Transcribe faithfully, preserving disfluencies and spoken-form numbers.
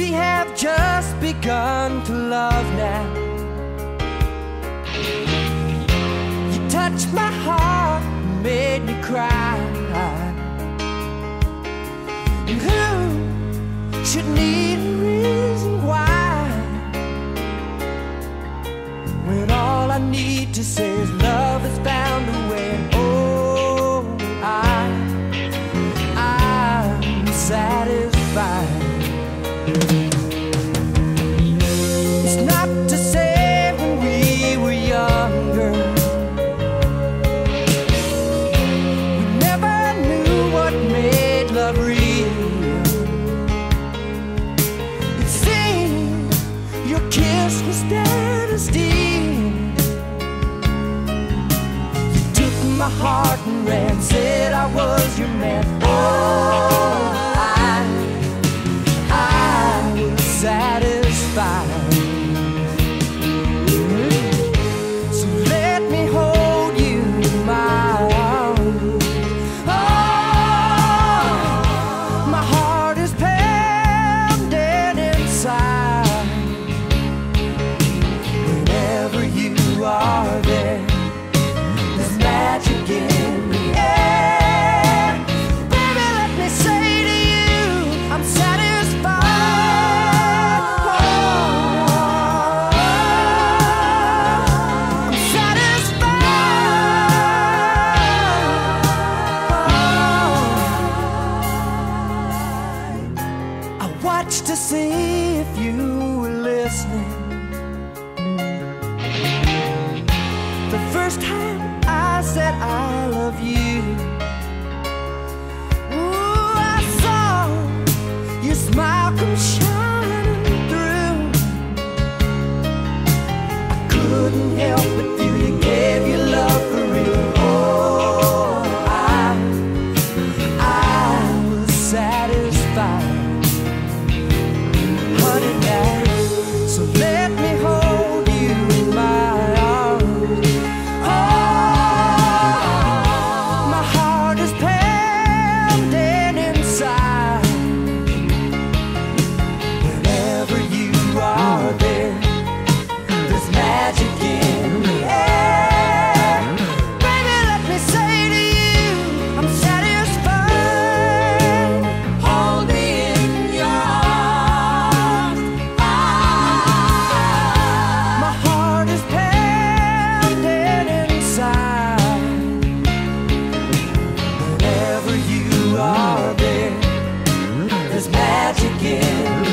We have just begun to love now. You touched my heart, made me cry. And who should need a reason why, when all I need to say is love has found a way? Oh, I, I'm satisfied. It's not to say when we were younger we never knew what made love real. It seemed your kiss was there to steal. You took my heart and ran, said I was your man. Oh, satisfied. So let me hold you in my arms. Oh, my heart is pounding inside. Whenever you are there, there's magic in the air. Baby, let me say to you, I'm satisfied. Watch to see if you were listening. The first time I said I love you, ooh, I saw your smile come shining through. I couldn't help but feel you gave your love for real. Oh, I, I was satisfied. So let me hold you in my arms. Oh, my heart is pounding inside. Whenever you are there, there's magic in the air. Baby, let me say to you, I'm satisfied. Hold me in your arms. There's magic in